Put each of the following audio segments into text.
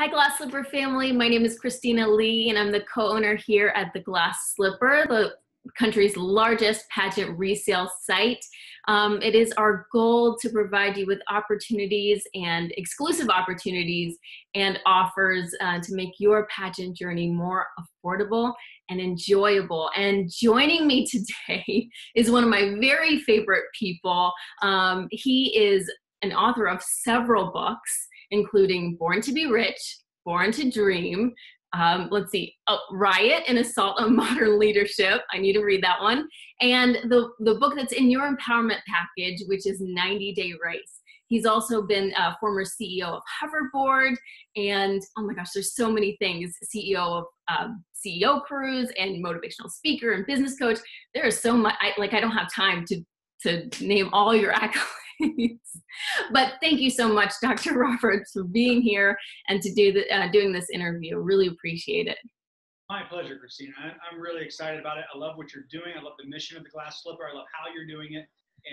Hi, Glass Slipper family. My name is Christina Lee, and I'm the co-owner here at the Glass Slipper, the country's largest pageant resale site. It is our goal to provide you with opportunities and exclusive opportunities and offers to make your pageant journey more affordable and enjoyable. And joining me today is one of my very favorite people. He is an author of several books, including Born to be Rich, Born to Dream, Riot and Assault on Modern Leadership. I need to read that one. And the book that's in your empowerment package, which is 90 Day Rice. He's also been a former CEO of Hoverboard, and oh my gosh, there's so many things. CEO of CEO Cruise, and motivational speaker and business coach. There is so much, I don't have time to name all your accolades. But thank you so much, Dr. Roberts, for being here and to do the, doing this interview. Really appreciate it. My pleasure, Christina. I'm really excited about it. I love what you're doing. I love the mission of the Glass Slipper. I love how you're doing it.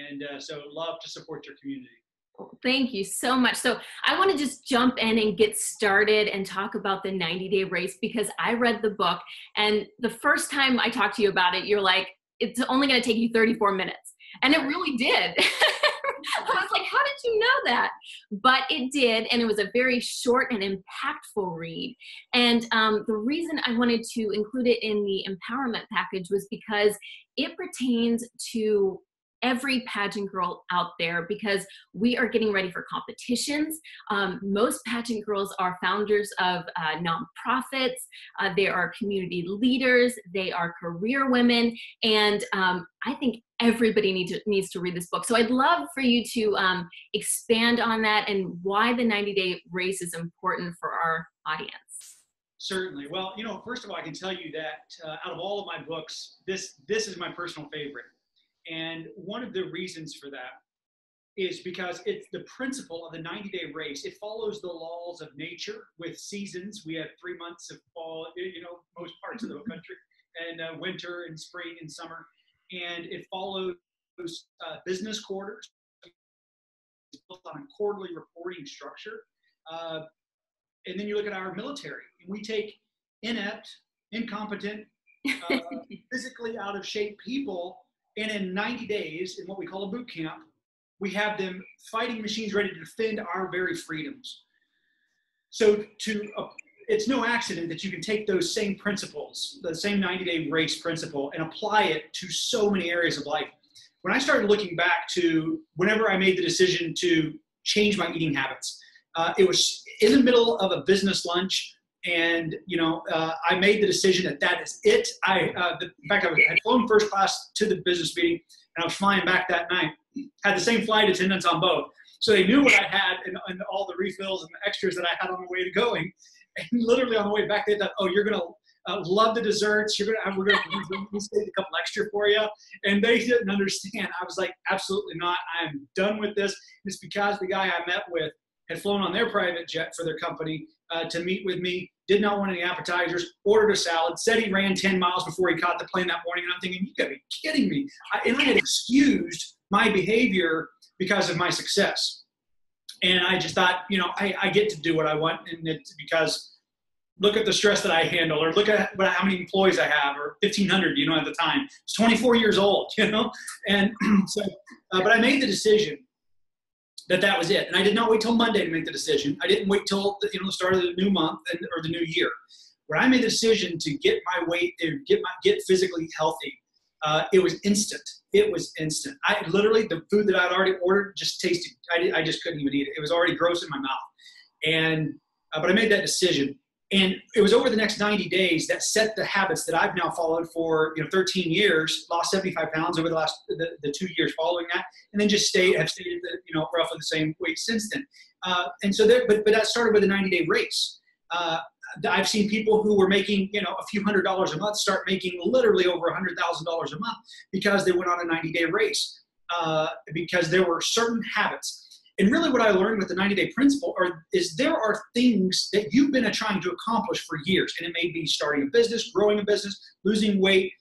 And so love to support your community. Well, thank you so much. So I want to just jump in and get started and talk about the 90 Day Race, because I read the book, and the first time I talked to you about it, you're like, it's only going to take you 34 minutes. And it really did. I was like, how did you know that? But it did, and it was a very short and impactful read. And the reason I wanted to include it in the empowerment package was because it pertains to every pageant girl out there, because we are getting ready for competitions. Most pageant girls are founders of nonprofits. They are community leaders. They are career women. And I think everybody needs to read this book. So I'd love for you to expand on that and why the 90 Day Race is important for our audience. Certainly. Well, you know, first of all, I can tell you that out of all of my books, this is my personal favorite. And one of the reasons for that is because it's the principle of the 90-day race. It follows the laws of nature with seasons. We have 3 months of fall, you know, most parts of the country, and winter and spring and summer. And it follows business quarters. It's built on a quarterly reporting structure. And then you look at our military. And we take inept, incompetent, physically out of shape people. And in 90 days, in what we call a boot camp, we have them fighting machines ready to defend our very freedoms. So it's no accident that you can take those same principles, the same 90-day race principle, and apply it to so many areas of life. When I started looking back to whenever I made the decision to change my eating habits, it was in the middle of a business lunch. And, you know, I made the decision that is it. In fact, I had flown first class to the business meeting, and I was flying back that night. Had the same flight attendants on both. So they knew what I had and all the refills and the extras that I had on the way to going. And literally on the way back, they thought, oh, you're going to love the desserts. We're going to save a couple extra for you. And they didn't understand. I was like, absolutely not. I'm done with this. And it's because the guy I met with had flown on their private jet for their company to meet with me, did not want any appetizers, ordered a salad, said he ran 10 miles before he caught the plane that morning. And I'm thinking, you gotta be kidding me. And I had excused my behavior because of my success. And I just thought, you know, I get to do what I want, and it's because look at the stress that I handle, or look at how many employees I have, or 1,500, you know, at the time. I was 24 years old, you know? And so, but I made the decision that was it. And I did not wait till Monday to make the decision. I didn't wait till the start of the new month or the new year. When I made the decision to get my weight, get physically healthy, it was instant. It was instant. I literally, the food that I'd already ordered just tasted, I just couldn't even eat it. It was already gross in my mouth. And, but I made that decision. And it was over the next 90 days that set the habits that I've now followed for 13 years, lost 75 pounds over the 2 years following that, and then just have stayed at the, roughly the same weight since then. And so but that started with a 90-day race. I've seen people who were making, a few $100s a month start making literally over $100,000 a month because they went on a 90-day race, because there were certain habits. And really what I learned with the 90-day principle is there are things that you've been trying to accomplish for years. And it may be starting a business, growing a business, losing weight,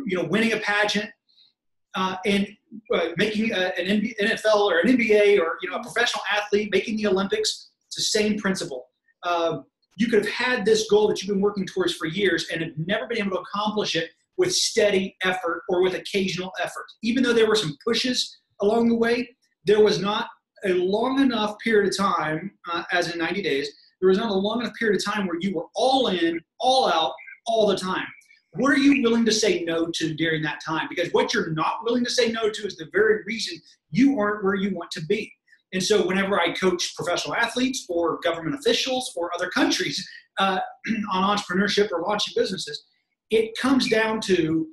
winning a pageant, and making an NFL or an NBA or, a professional athlete, making the Olympics. It's the same principle. you could have had this goal that you've been working towards for years and have never been able to accomplish it with steady effort or with occasional effort. Even though there were some pushes along the way, there was not a long enough period of time, as in 90 days, there was not a long enough period of time where you were all in, all out, all the time. What are you willing to say no to during that time? Because what you're not willing to say no to is the very reason you aren't where you want to be. And so whenever I coach professional athletes or government officials or other countries on entrepreneurship or launching businesses, it comes down to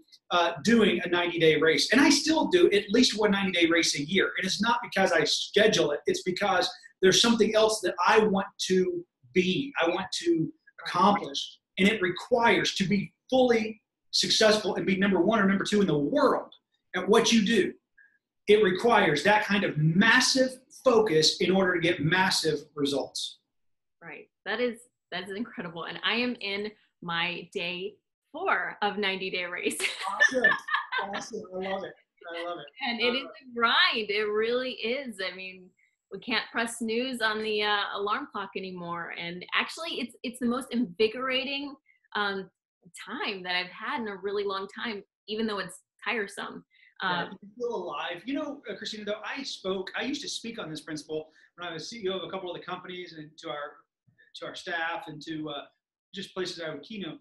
doing a 90-day race. And I still do at least one 90-day race a year. And it's not because I schedule it. It's because there's something else that I want to be, I want to accomplish. And it requires to be fully successful and be number one or number two in the world at what you do. It requires that kind of massive focus in order to get massive results. Right. That is incredible. And I am in my day 4 of 90 Day Race. Awesome. Awesome. I love it. I love it. And it is a grind. It really is. I mean, we can't press snooze on the alarm clock anymore. And actually it's the most invigorating time that I've had in a really long time, even though it's tiresome. Yeah, still alive. You know, Christina, though, I used to speak on this principle when I was CEO of a couple of the companies and to our staff and to just places I would keynote.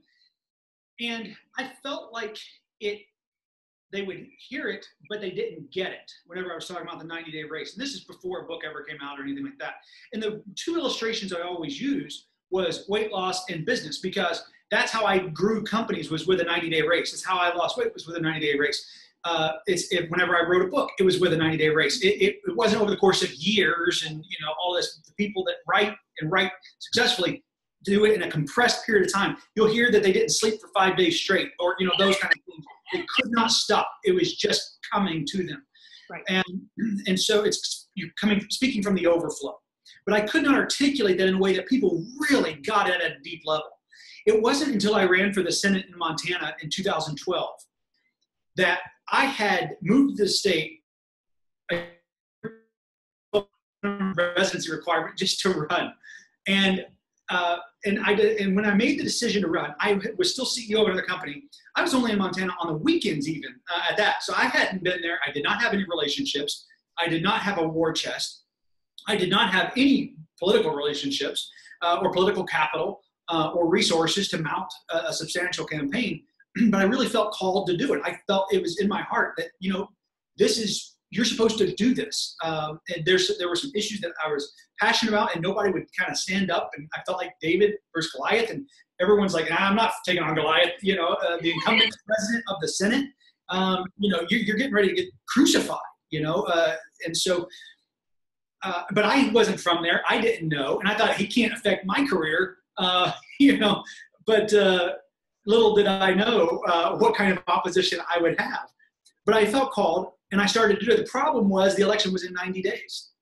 And I felt like they would hear it, but they didn't get it whenever I was talking about the 90-day race. And this is before a book ever came out or anything like that. And the two illustrations I always used was weight loss and business, because that's how I grew companies, was with a 90-day race. That's how I lost weight, was with a 90-day race. Whenever I wrote a book, it was with a 90-day race. It wasn't over the course of years and, you know, all this. The people that write successfully do it in a compressed period of time. You'll hear that they didn't sleep for 5 days straight, or, you know, those kind of things. They could not stop. It was just coming to them. Right. And so you're speaking from the overflow. But I could not articulate that in a way that people really got at a deep level. It wasn't until I ran for the Senate in Montana in 2012 that I had moved to the state a residency requirement just to run. And when I made the decision to run, I was still CEO of another company. I was only in Montana on the weekends even at that. So I hadn't been there. I did not have any relationships. I did not have a war chest. I did not have any political relationships or political capital or resources to mount a substantial campaign. But I really felt called to do it. I felt it was in my heart that, you know, you're supposed to do this. And there were some issues that I was passionate about, and nobody would kind of stand up. And I felt like David versus Goliath, and everyone's like, I'm not taking on Goliath. You know, the incumbent president of the Senate, you know, you're getting ready to get crucified, you know? But I wasn't from there. I didn't know. And I thought, he can't affect my career, you know, but, little did I know what kind of opposition I would have. But I felt called, and I started to do it. The problem was the election was in 90 days.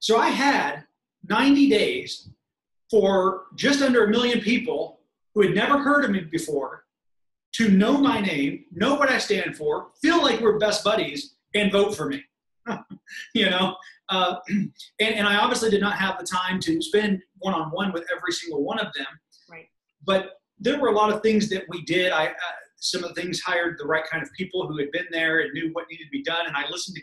So I had 90 days for just under 1 million people who had never heard of me before to know my name, know what I stand for, feel like we're best buddies, and vote for me. You know? And I obviously did not have the time to spend one-on-one with every single one of them. Right. But there were a lot of things that we did. Some of the things, hired the right kind of people who had been there and knew what needed to be done. And I listened to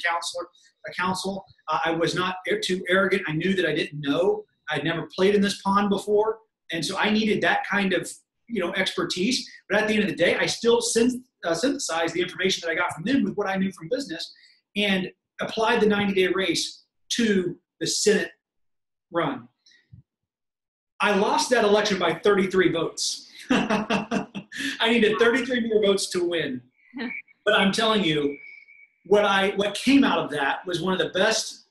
counsel. I was not too arrogant. I knew that I didn't know. I'd never played in this pond before. And so I needed that kind of, you know, expertise. But at the end of the day, I still synthesized the information that I got from them with what I knew from business and applied the 90-day race to the Senate run. I lost that election by 33 votes. I needed 33 more votes to win. But I'm telling you, what came out of that was one of the best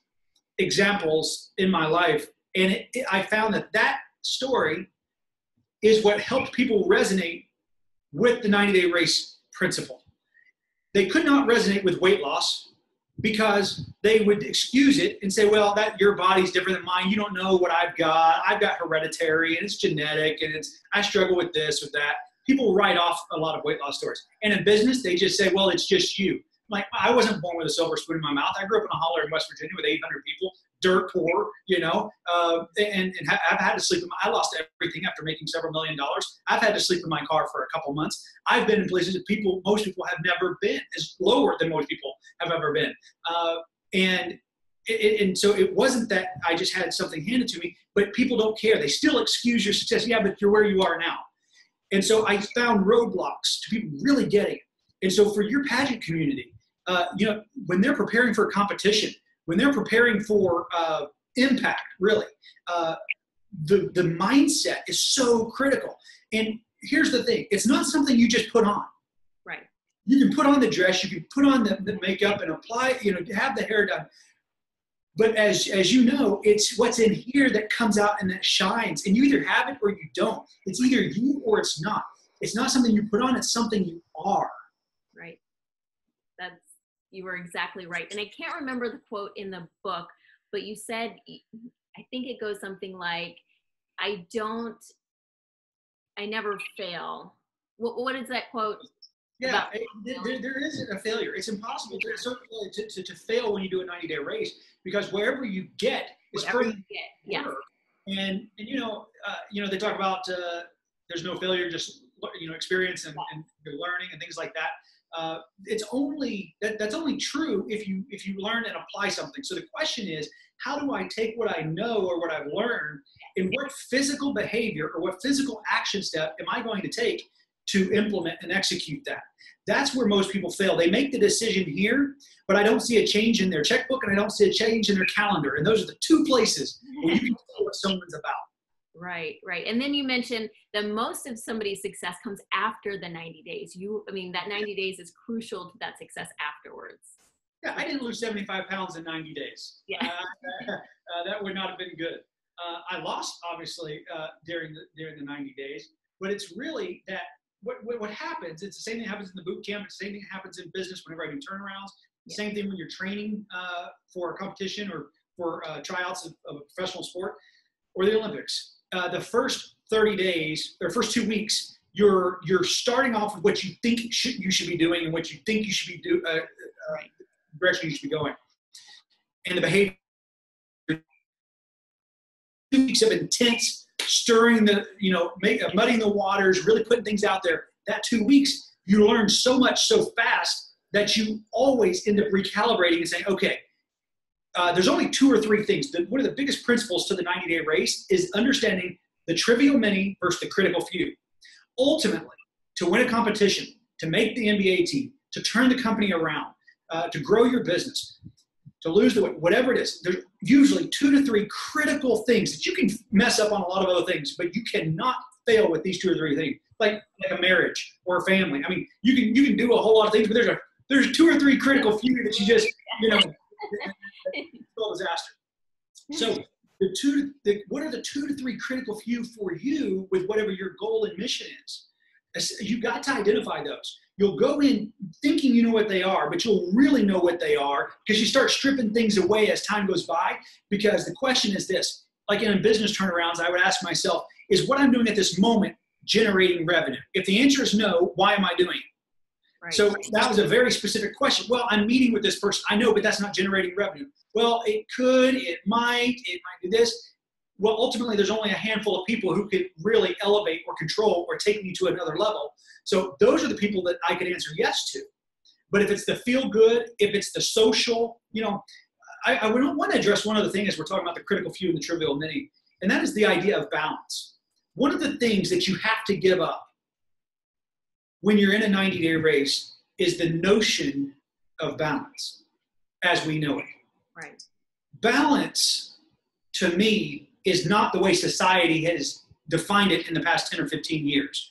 examples in my life. And I found that story is what helped people resonate with the 90-day race principle. They could not resonate with weight loss because they would excuse it and say, well, your body's different than mine. You don't know what I've got. I've got hereditary, and it's genetic, and I struggle with this, with that. People write off a lot of weight loss stories. And in business, they just say, well, it's just you. Like, I wasn't born with a silver spoon in my mouth. I grew up in a holler in West Virginia with 800 people. dirt poor, you know, and I've had to sleep in my, I lost everything after making several $1 million. I've had to sleep in my car for a couple months. I've been in places that people, most people have never been, is lower than most people have ever been. And so it wasn't that I just had something handed to me, but people don't care. They still excuse your success. Yeah, but you're where you are now. And so I found roadblocks to people really getting it. And so for your pageant community, you know, when they're preparing for a competition, when they're preparing for impact, really, the mindset is so critical. And here's the thing. It's not something you just put on. Right. You can put on the dress. You can put on the makeup and apply, you know, have the hair done. But as you know, it's what's in here that comes out and that shines. And you either have it or you don't. It's either you or it's not. It's not something you put on. It's something you are. Right. You were exactly right. And I can't remember the quote in the book, but you said, I think it goes something like, I never fail. What is that quote? Yeah, there isn't a failure. It's impossible to fail when you do a 90-day race, because wherever you get is further. Yeah. And you know, they talk about there's no failure, just, you know, experience and your learning and things like that. It's only that's only true if you learn and apply something. So the question is, how do I take what I know or what I've learned, and what physical behavior or what physical action step am I going to take to implement and execute that? That's where most people fail. They make the decision here, but I don't see a change in their checkbook and I don't see a change in their calendar. And those are the two places where you can tell what someone's about. Right, right. And then you mentioned that most of somebody's success comes after the 90 days. I mean, that 90 days is crucial to that success afterwards. Yeah, I didn't lose 75 pounds in 90 days. Yeah. That would not have been good. I lost, obviously, during the 90 days, but it's really that what happens, it's the same thing happens in the boot camp, it's the same thing that happens in business whenever I do turnarounds, yeah. Same thing when you're training for a competition or for tryouts of a professional sport or the Olympics. The first 30 days or first 2 weeks, you're starting off with what you think you should be doing and what you think you should be doing, direction you should be going. And the behavior, 2 weeks of intense stirring muddying the waters, really putting things out there. That 2 weeks, you learn so much so fast that you always end up recalibrating and saying, okay, there's only two or three things. One of the biggest principles to the 90-day race is understanding the trivial many versus the critical few. Ultimately, to win a competition, to make the NBA team, to turn the company around, to grow your business, to lose the weight, whatever it is, there's usually two to three critical things that you can mess up on a lot of other things, but you cannot fail with these two or three things, like a marriage or a family. I mean, you can do a whole lot of things, but there's two or three critical few that you just, you know, disaster. So what are the two to three critical few for you with whatever your goal and mission is? You've got to identify those. You'll go in thinking you know what they are, but you'll really know what they are because you start stripping things away as time goes by. Because the question is this, like in business turnarounds, I would ask myself, is what I'm doing at this moment generating revenue? If the answer is no, why am I doing it? Right. So that was a very specific question. Well, I'm meeting with this person. I know, but that's not generating revenue. Well, it could, it might do this. Well, ultimately, there's only a handful of people who could really elevate or control or take me to another level. So those are the people that I could answer yes to. But if it's the feel good, if it's the social, you know, I would want to address one other thing as we're talking about the critical few and the trivial many, and that is the idea of balance. One of the things that you have to give up when you're in a 90-day race is the notion of balance as we know it. Right. Balance, to me, is not the way society has defined it in the past 10 or 15 years.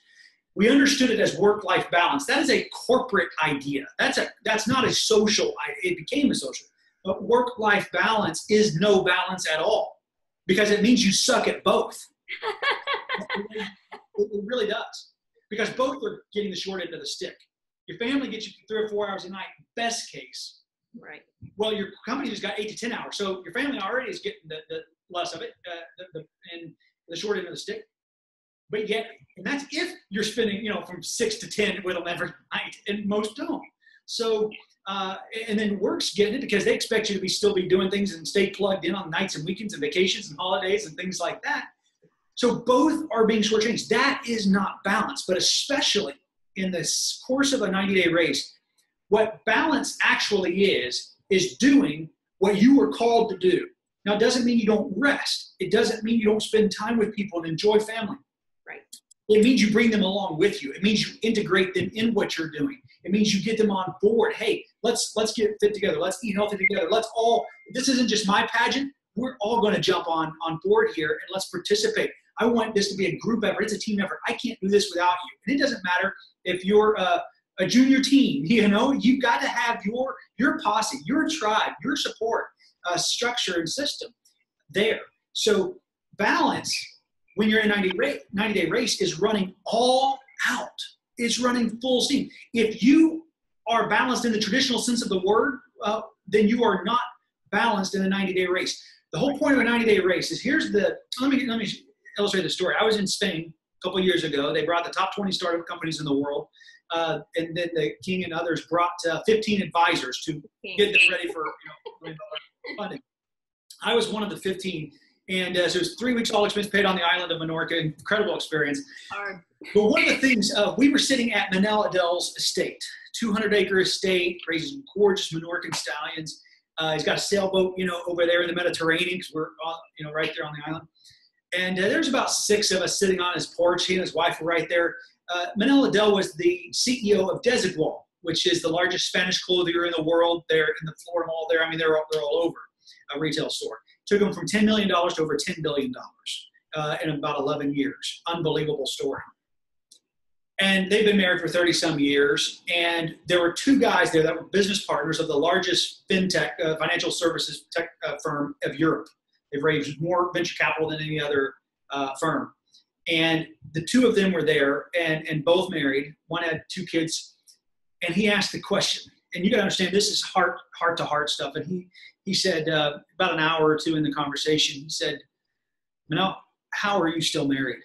We understood it as work-life balance. That is a corporate idea. That's not a social idea. It became a social. But work-life balance is no balance at all because it means you suck at both. It really does. Because both are getting the short end of the stick. Your family gets you 3 or 4 hours a night, best case. Right. Well, your company just got 8 to 10 hours. So your family already is getting the less of it and the short end of the stick. But yet, and that's if you're spending, you know, from 6 to 10 with them every night, and most don't. So And then work's getting it because they expect you to still be doing things and stay plugged in on nights and weekends and vacations and holidays and things like that. So both are being shortchanged. That is not balance, but especially in the course of a 90-day race, what balance actually is doing what you were called to do. Now, it doesn't mean you don't rest. It doesn't mean you don't spend time with people and enjoy family. Right. It means you bring them along with you. It means you integrate them in what you're doing. It means you get them on board. Hey, let's get fit together. Let's eat healthy together. Let's all, this isn't just my pageant. We're all going to jump on board here and let's participate. I want this to be a group effort. It's a team effort. I can't do this without you. And it doesn't matter if you're a junior team, you know, you've got to have your posse, your tribe, your support structure and system there. So balance when you're in a 90-day race is running all out. It's running full steam. If you are balanced in the traditional sense of the word, then you are not balanced in a 90-day race. The whole point of a 90-day race is here's the, let me illustrate the story. I was in Spain a couple years ago. They brought the top 20 startup companies in the world. And then the king and others brought 15 advisors to get them ready for funding. I was one of the 15. And so it was 3 weeks, all expense paid on the island of Menorca. Incredible experience. But one of the things, we were sitting at Manel Adell's estate, 200-acre estate, raises gorgeous Menorcan stallions. He's got a sailboat, over there in the Mediterranean because we're, right there on the island. And there's about 6 of us sitting on his porch. He and his wife were right there. Manel Adell was the CEO of Desigual, which is the largest Spanish clothier in the world. They're in the Florida Mall there. I mean, they're all over a retail store. Took them from $10 million to over $10 billion in about 11 years. Unbelievable story. And they've been married for 30-some years. And there were 2 guys there that were business partners of the largest fintech, financial services tech firm of Europe. They've raised more venture capital than any other firm. And the 2 of them were there and both married. One had 2 kids. And he asked the question. And you got to understand, this is heart-to-heart stuff. And he said, about an hour or 2 in the conversation, he said, Manel, how are you still married?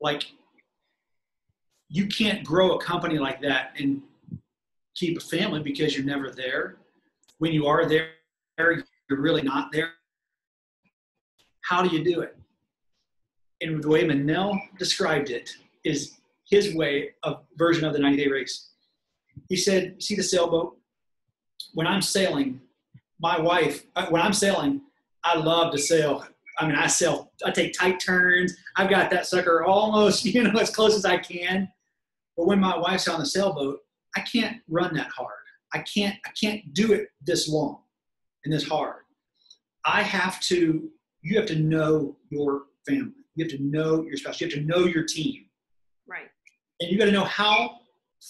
Like, you can't grow a company like that and keep a family because you're never there. When you are there, you're really not there. How do you do it? And the way Manel described it is his way of version of the 90-day race. He said, see the sailboat? When I'm sailing, when I'm sailing, I love to sail. I mean, I take tight turns. I've got that sucker almost, as close as I can. But when my wife's on the sailboat, I can't run that hard. I can't do it this long and this hard. You have to know your family. You have to know your spouse. You have to know your team. Right. And you got to know how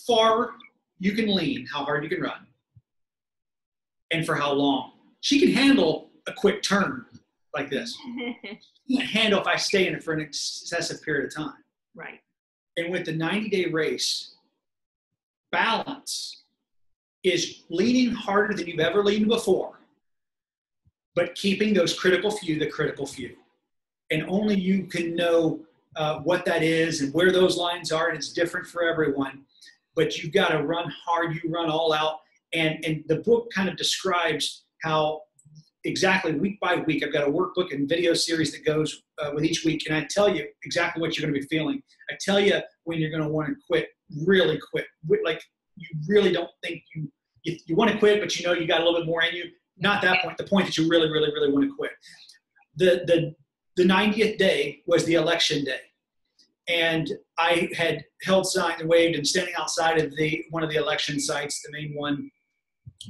far you can lean, how hard you can run, and for how long. She can handle a quick turn like this. She can't handle if I stay in it for an excessive period of time. Right. And with the 90-day race, balance is leaning harder than you've ever leaned before, but keeping those critical few, the critical few. And only you can know what that is and where those lines are, and it's different for everyone. But you've got to run hard, you run all out. And the book kind of describes how exactly week by week, I've got a workbook and video series that goes with each week. And I tell you exactly what you're going to be feeling. I tell you when you're going to want to quit, really quit. Like you really don't think you want to quit, but you got a little bit more in you. Not that point, the point that you really, really, really want to quit. The 90th day was the election day. And I had held signs and waved and standing outside of one of the election sites, the main one,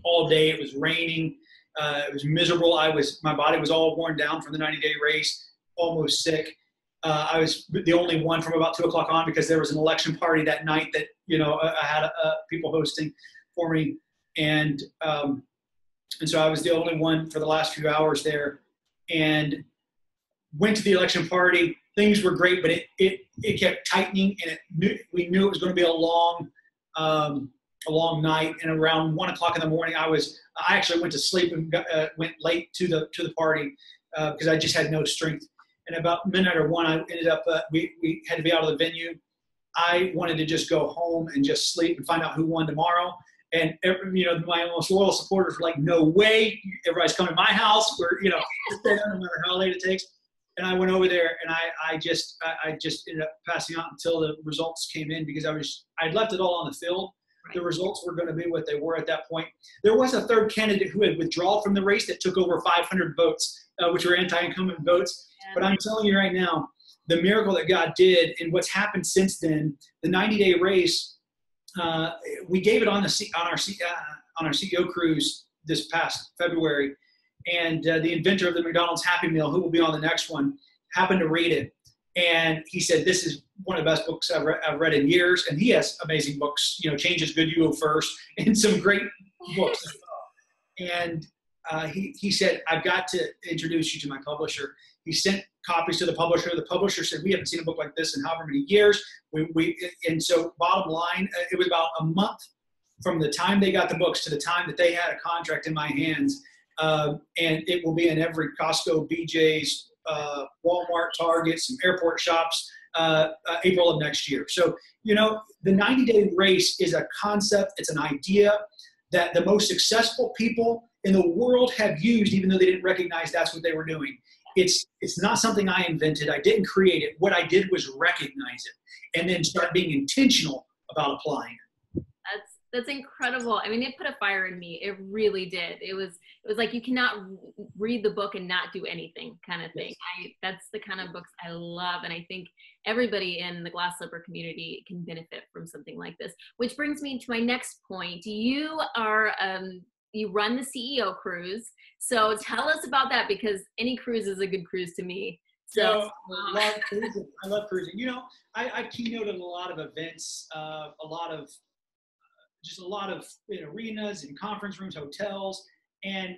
all day. It was raining. It was miserable. My body was all worn down from the 90-day race, almost sick. I was the only one from about 2 o'clock on because there was an election party that night that, I had people hosting for me. And so I was the only one for the last few hours there and went to the election party. Things were great, but it kept tightening, and we knew it was going to be a long night. And around 1 o'clock in the morning, I actually went to sleep and went late to the party because I just had no strength. And about midnight or 1, I ended up we had to be out of the venue, I wanted to just go home and just sleep and find out who won tomorrow. And every, you know, my most loyal supporters were like, no way, everybody's coming to my house. We're, you know, no matter how late it takes. And I went over there, and I just ended up passing out until the results came in, because I'd left it all on the field. Right. The results were going to be what they were at that point. There was a third candidate who had withdrawn from the race that took over 500 votes, which were anti-incumbent votes. Yeah. But I'm telling you right now, the miracle that God did and what's happened since then, the 90-day race, we gave it on our CEO cruise this past February. And the inventor of the McDonald's Happy Meal, who will be on the next one, happened to read it. And he said, this is one of the best books I've read in years. And he has amazing books, you know, Change Is Good, You Go First, and some great books. And he said, I've got to introduce you to my publisher. He sent copies to the publisher. The publisher said, we haven't seen a book like this in however many years. And so bottom line, it was about a month from the time they got the books to the time that they had a contract in my hands. And it will be in every Costco, BJ's, Walmart, Target, some airport shops, April of next year. So, you know, the 90-day race is a concept. It's an idea that the most successful people in the world have used, even though they didn't recognize that's what they were doing. It's not something I invented. I didn't create it. What I did was recognize it and then start being intentional about applying it. That's incredible. I mean, it put a fire in me. It really did. It was like, you cannot read the book and not do anything kind of thing. That's the kind of books I love. And I think everybody in the Glass Slipper community can benefit from something like this, which brings me to my next point. You are, you run the CEO cruise. So tell us about that, because any cruise is a good cruise to me. So I love cruising. You know, I keynoted a lot of events, a lot of arenas and conference rooms, hotels. And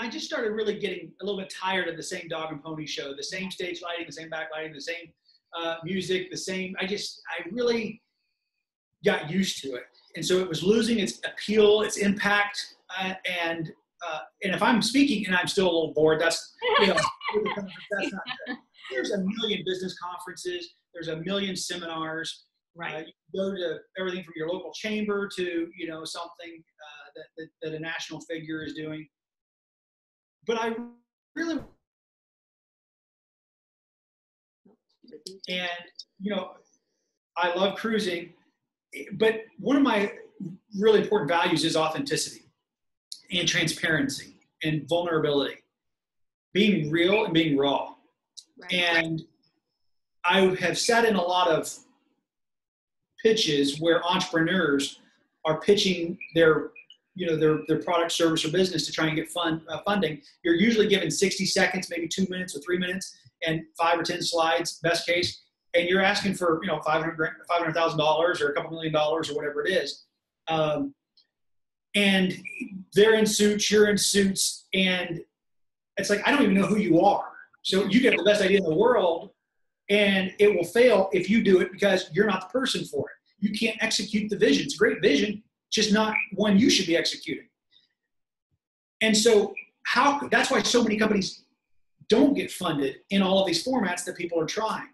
I just started really getting a little bit tired of the same dog and pony show, the same stage lighting, the same backlighting, the same music, the same, I really got used to it. And so it was losing its appeal, its impact. And if I'm speaking and I'm still a little bored, that's, you know, that's not good. There's a million business conferences. There's a million seminars. Right. You go to everything from your local chamber to, you know, something that a national figure is doing. But I really, and, you know, I love cruising, but one of my really important values is authenticity and transparency and vulnerability, being real and being raw. Right. And I have sat in a lot of pitches where entrepreneurs are pitching their product, service, or business to try and get funding. You're usually given 60 seconds, maybe 2 minutes or 3 minutes, and 5 or 10 slides, best case. And you're asking for, you know, $500,000 or a couple $1 million or whatever it is. And they're in suits, you're in suits, and it's like, I don't even know who you are. So you get the best idea in the world, and it will fail if you do it because you're not the person for it. You can't execute the vision. It's a great vision, just not one you should be executing. And so that's why so many companies don't get funded in all of these formats that people are trying.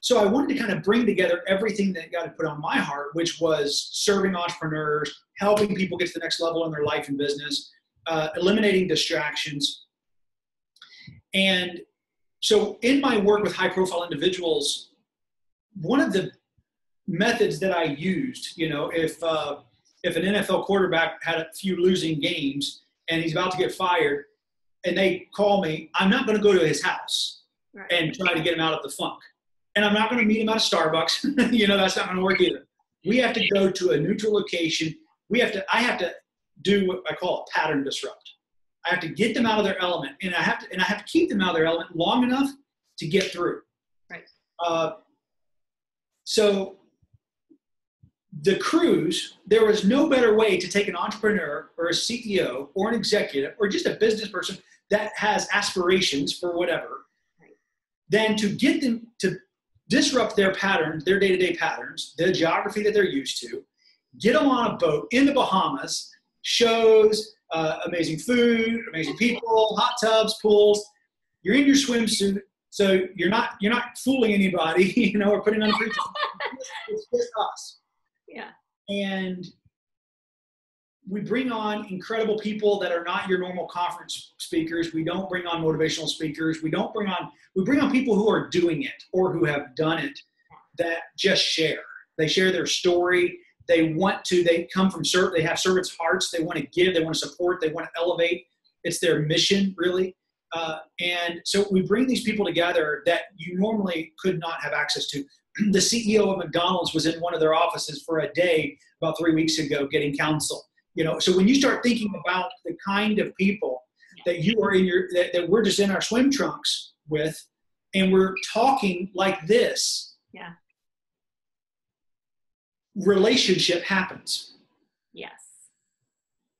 So I wanted to kind of bring together everything that God had put on my heart, which was serving entrepreneurs, helping people get to the next level in their life and business, eliminating distractions. And so in my work with high-profile individuals, one of the methods that I used, you know, if an NFL quarterback had a few losing games and he's about to get fired and they call me, I'm not going to go to his house and try to get him out of the funk. And I'm not going to meet him at a Starbucks. You know, that's not going to work either. We have to go to a neutral location. I have to do what I call a pattern disrupt. I have to get them out of their element, and I have to keep them out of their element long enough to get through. Right. So the cruise, there was no better way to take an entrepreneur or a CEO or an executive or just a business person that has aspirations for whatever, than to get them to disrupt their patterns, their day-to-day patterns, the geography that they're used to, get them on a boat in the Bahamas, shows, amazing food, amazing people, hot tubs, pools. You're in your swimsuit, so you're not fooling anybody, you know, or putting on a pretense. It's just us. Yeah. And we bring on incredible people that are not your normal conference speakers. We don't bring on motivational speakers. We don't bring on, we bring on people who are doing it or who have done it that just share. They share their story. They want to, they come from serve, they have servants' hearts. They want to give, they want to support, they want to elevate. It's their mission, really. And so we bring these people together that you normally could not have access to. The CEO of McDonald's was in one of their offices for a day about 3 weeks ago getting counsel. You know, so when you start thinking about the kind of people that you are in your, that we're just in our swim trunks with, and we're talking like this, yeah, relationship happens. Yes.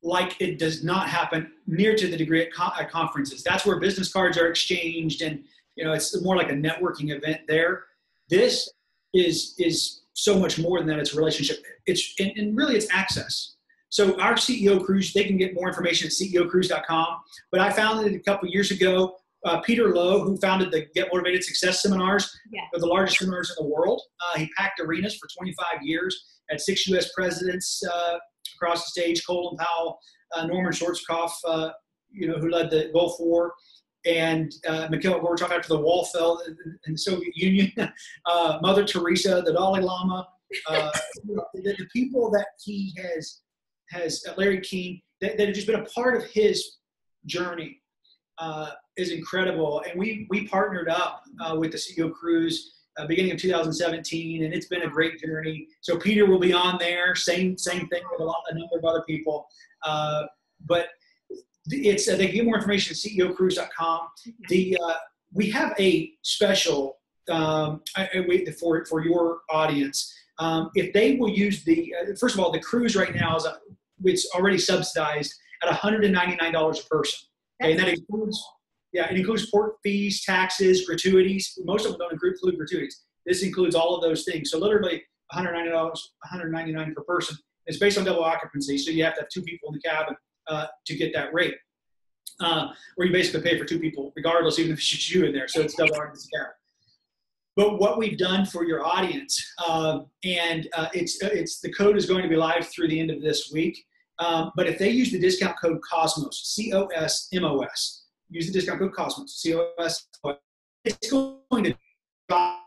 Like it does not happen near to the degree at conferences. That's where business cards are exchanged, and you know, it's more like a networking event there. This is so much more than that. It's a relationship. It's and really it's access. So our CEO Cruise, they can get more information at CEOcruise.com. But I founded it a couple of years ago. Peter Lowe, who founded the Get Motivated Success Seminars, yeah, they're the largest seminars in the world. He packed arenas for 25 years, had 6 U.S. presidents across the stage, Colin Powell, Norman Schwarzkopf, you know, who led the Gulf War, and Mikhail Gorbachev after the wall fell in the Soviet Union, Mother Teresa, the Dalai Lama, the people that he has Larry King, that have just been a part of his journey is incredible. And we partnered up with the CEO Cruise beginning of 2017, and it's been a great journey. So Peter will be on there, same thing with a number of other people. But it's they can get more information at CEOcruise.com. We have a special for your audience. If they will use the first of all, the cruise right now is it's already subsidized at $199 a person. Okay, and that includes, yeah, it includes port fees, taxes, gratuities. Most of them don't include gratuities. This includes all of those things. So literally $199 per person. It's based on double occupancy, so you have to have 2 people in the cabin to get that rate, or you basically pay for 2 people, regardless, even if it's you in there. So it's double occupancy cabin. But what we've done for your audience, it's the code is going to be live through the end of this week. But if they use the discount code COSMOS, C-O-S-M-O-S, use the discount code COSMOS, C-O-S-M-O-S, it's going to drop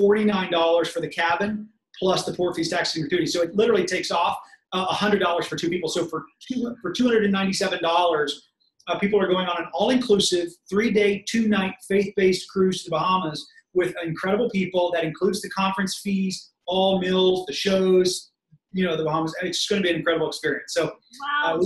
$49 for the cabin plus the port fees, taxes, and gratuities. So it literally takes off $100 for 2 people. So for $297, people are going on an all-inclusive 3-day, 2-night faith-based cruise to the Bahamas with incredible people. That includes the conference fees, all meals, the shows, you know, the Bahamas. It's just going to be an incredible experience. So, wow,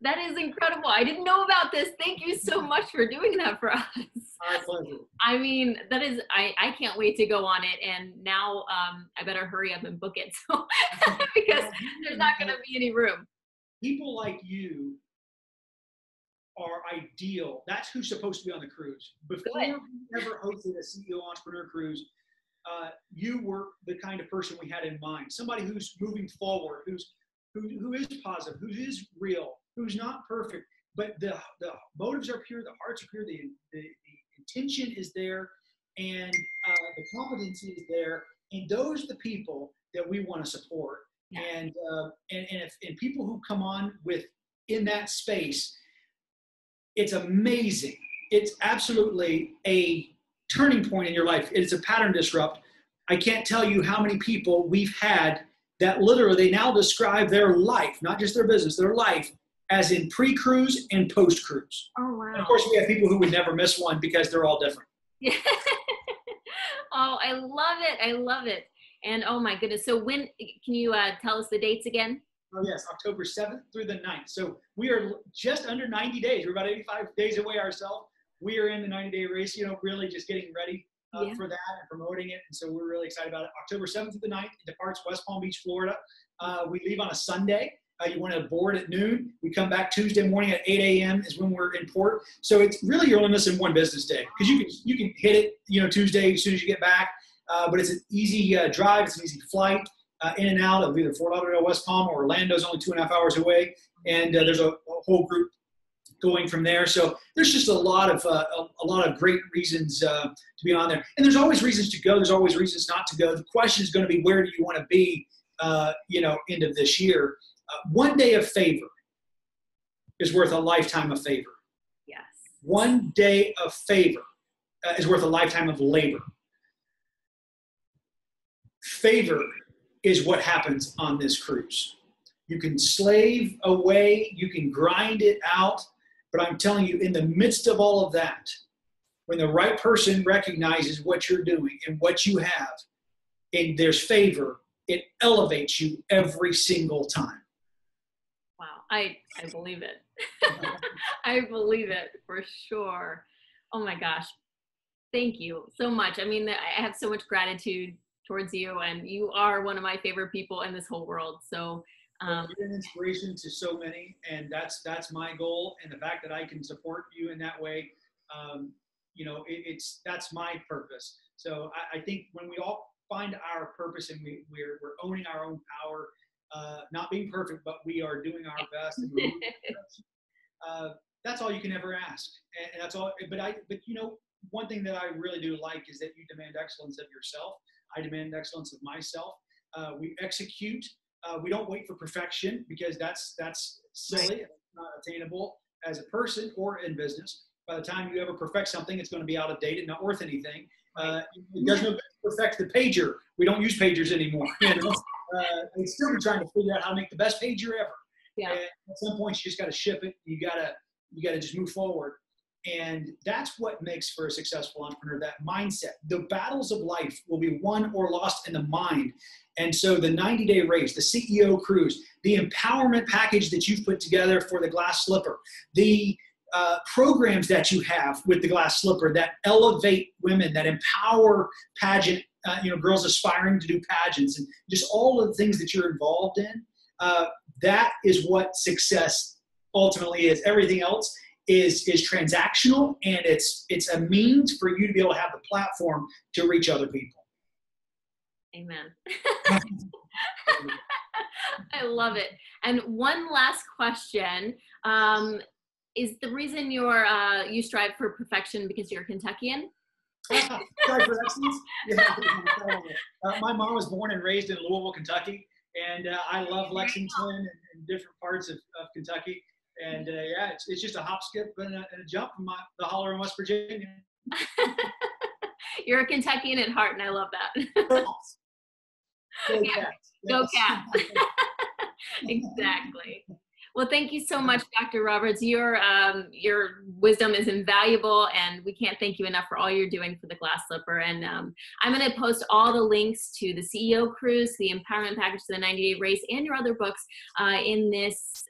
that is incredible. I didn't know about this. Thank you so much for doing that for us. My pleasure. I mean, that is, I can't wait to go on it. And now I better hurry up and book it, so because there's not going to be any room. People like you are ideal. That's who's supposed to be on the cruise. Before you ever hosted a CEO Entrepreneur Cruise, you were the kind of person we had in mind. Somebody who's moving forward, who is positive, who is real, who's not perfect, but the motives are pure, the hearts are pure, the intention is there, and the competency is there. And those are the people that we want to support. Yeah. And people who come on with in that space. It's amazing. It's absolutely a turning point in your life. It's a pattern disrupt. I can't tell you how many people we've had that literally they now describe their life, not just their business, their life as in pre-cruise and post-cruise. Oh, wow. And of course, we have people who would never miss one because they're all different. Yeah. Oh, I love it. I love it. And oh my goodness. So when, can you tell us the dates again? Oh, yes, October 7th through the 9th. So we are just under 90 days. We're about 85 days away ourselves. We are in the 90-day race, you know, really just getting ready for that and promoting it. And so we're really excited about it. October 7th through the 9th, it departs West Palm Beach, Florida. We leave on a Sunday. You want to board at noon. We come back Tuesday morning at 8 a.m. is when we're in port. So it's really you're only missing 1 business day because you can hit it, you know, Tuesday as soon as you get back. But it's an easy drive. It's an easy flight. In and out of either Fort Lauderdale, West Palm, or Orlando's only 2.5 hours away. And there's a whole group going from there. So there's just a lot of great reasons to be on there. And there's always reasons to go. There's always reasons not to go. The question is going to be, where do you want to be, end of this year? One day of favor is worth a lifetime of favor. Yes. One day of favor is worth a lifetime of labor. Favor is what happens on this cruise. You can slave away, you can grind it out, but I'm telling you, in the midst of all of that, when the right person recognizes what you're doing and what you have, and there's favor, it elevates you every single time. Wow, I believe it. I believe it for sure. Oh my gosh. Thank you so much. I mean, I have so much gratitude towards you, and you are one of my favorite people in this whole world. So you're an inspiration to so many, and that's my goal. And the fact that I can support you in that way, that's my purpose. So I think when we all find our purpose and we're owning our own power, not being perfect, but we are doing our best. And we're doing our best. That's all you can ever ask, and that's all. But one thing that I really do like is that you demand excellence of yourself. I demand excellence of myself. We execute. We don't wait for perfection, because that's silly, right. Not attainable as a person or in business. By the time you ever perfect something, it's going to be out of date and not worth anything. There's no perfect the pager. We don't use pagers anymore. We're still trying to figure out how to make the best pager ever. Yeah. And at some point, you just got to ship it. You got to just move forward. And that's what makes for a successful entrepreneur, that mindset. The battles of life will be won or lost in the mind. And so the 90 Day Race, the CEO Cruise, the empowerment package that you've put together for the Glass Slipper, the programs that you have with the Glass Slipper that elevate women, that empower pageant, girls aspiring to do pageants, and just all of the things that you're involved in, that is what success ultimately is. Everything else is transactional, and it's a means for you to be able to have the platform to reach other people. Amen. I love it. And one last question. Is the reason you strive for perfection because you're a Kentuckian? Strive for excellence? Yeah. My mom was born and raised in Louisville, Kentucky, and I love Lexington and different parts of Kentucky. And it's just a hop, skip, and a jump from the holler in West Virginia. You're a Kentuckian at heart, and I love that. Go Cats. Go Cats. Exactly. Well, thank you so much, Dr. Roberts. Your wisdom is invaluable, and we can't thank you enough for all you're doing for the Glass Slipper. And I'm going to post all the links to the CEO Cruise, the Empowerment Package, to the 90 Day Race, and your other books in this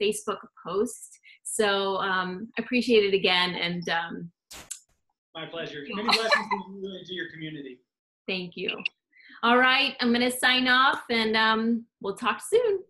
Facebook post. So I appreciate it again. And my pleasure. Many blessings to your community. Thank you. All right. I'm going to sign off, and we'll talk soon.